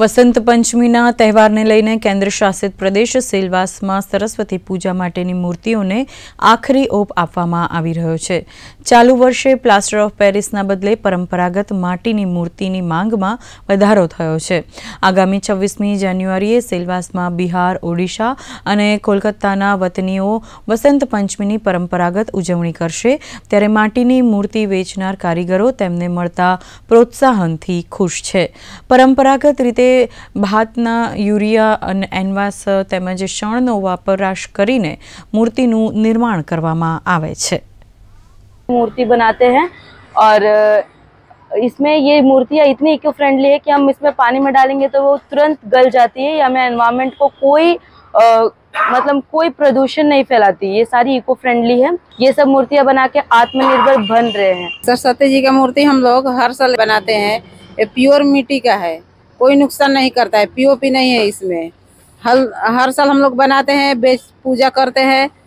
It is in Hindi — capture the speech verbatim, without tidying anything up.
वसंत पंचमीना तहेवारने लईने केंद्र शासित प्रदेश सेलवास में सरस्वती पूजा माटेनी मूर्तिओने आखरी ओप आपवामां आवी रह्यो छे। चालू वर्षे प्लास्टर ऑफ पेरिसना बदले परंपरागत माटीनी मूर्तिनी मांगमां वधारो थयो छे। आगामी छब्बीसमी जान्युआरीए सेलवासमां बिहार, ओडिशा अने कोलकाताना वतनीओ वसंत पंचमीनी परंपरागत उजवणी करशे, त्यारे माटीनी मूर्ति वेचनार कारीगरो तेमने मळता प्रोत्साहनथी खुश छे। परंपरागत रीते भातना, यूरिया अने एनवास तेमज शणनो वपराश करीने मूर्तिनुं निर्माण करवामां आवे छे। मूर्ति बनाते हैं और इसमें ये मूर्तियाँ इतनी इको फ्रेंडली है कि हम इसमें पानी में डालेंगे तो वो तुरंत गल जाती है। हमें एनवायरनमेंट को कोई आ, मतलब कोई प्रदूषण नहीं फैलाती। ये सारी इको फ्रेंडली है। ये सब मूर्तियाँ बना के आत्मनिर्भर बन रहे हैं। सरस्वती जी का मूर्ति हम लोग हर साल बनाते हैं। ये प्योर मिट्टी का है, कोई नुकसान नहीं करता है, पीओपी नहीं है इसमें। हर हर साल हम लोग बनाते हैं, बेच पूजा करते हैं।